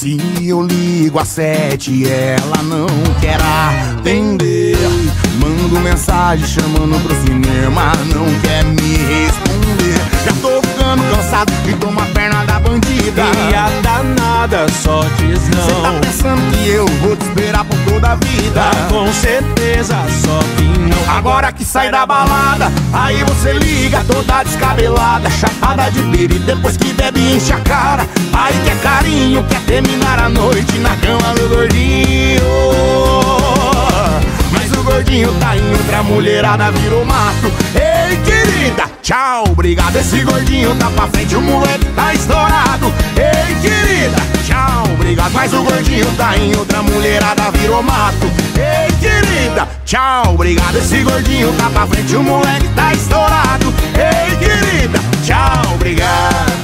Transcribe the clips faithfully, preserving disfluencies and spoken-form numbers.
Se eu ligo às sete, ela não quer atender. Mando mensagem chamando pro cinema, não quer me responder. Já tô ficando cansado e tô uma perna da bandida. E a danada só diz não. Cê tá pensando que eu vou te esperar por toda a vida? Ah, com certeza, só que não. Agora que sai da balada, aí você liga toda descabelada, chapada de piri, depois que bebe enche a cara. Aí quer carinho, quer terminar a noite na cama do gordinho. Mas o gordinho tá em outra mulherada, virou mato. Ei, querida, tchau, obrigado. Esse gordinho tá pra frente, o moleque tá estourado. Ei, querida, tchau, obrigado. Mas o gordinho tá em outra mulherada, virou mato. Ei, querida, tchau, obrigado. Esse gordinho tá pra frente, o moleque tá estourado. Ei, querida, tchau, obrigado.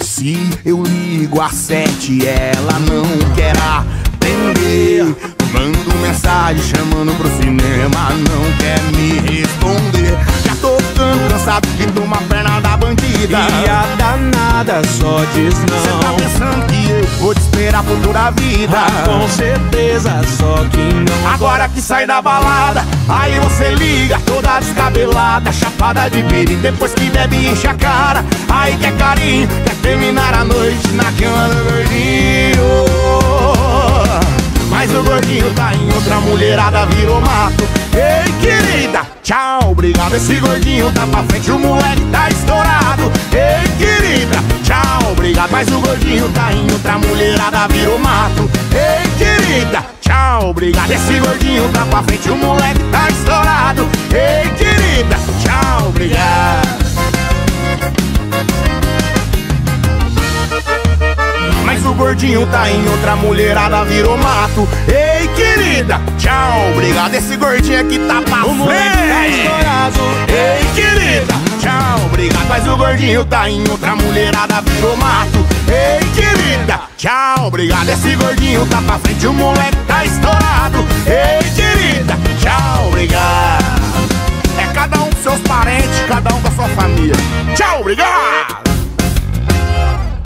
Se eu ligo às sete, ela não quer atender. Mando mensagem chamando pro cinema, não quer me responder. Já tô ficando cansado e tô uma perna da bandida. E a danada só diz não. Cê tá pensando que eu vou te esperar por toda a vida? Ah, com certeza, só que não. Agora que sai da balada, aí você liga toda descabelada, chapada de piri, depois que bebe enche a cara. Aí quer carinho, quer terminar a noite na cama do gordinho. Mas o gordinho tá em outra mulherada, virou mato. Ei, querida, tchau, obrigado. Esse gordinho tá pra frente, o moleque tá estourado. Ei, querida, tchau, obrigado. Mas o gordinho tá em outra mulherada, virou mato. Ei, querida, tchau, obrigado. Esse gordinho tá pra frente, o moleque tá estourado. Ei, querida, tchau, obrigado. Mas o gordinho tá em outra mulherada, virou mato. Ei, querida, tchau, obrigado. Esse gordinho aqui tá pra frente, tá estourado. Ei, querida, tchau, obrigado. Mas o gordinho tá em outra mulherada, virou mato. Ei, querida, tchau, obrigado. Esse gordinho tá pra frente, o moleque tá estourado. Ei, querida, tchau, obrigado. É cada um com seus parentes, cada um com a sua família. Tchau, obrigado.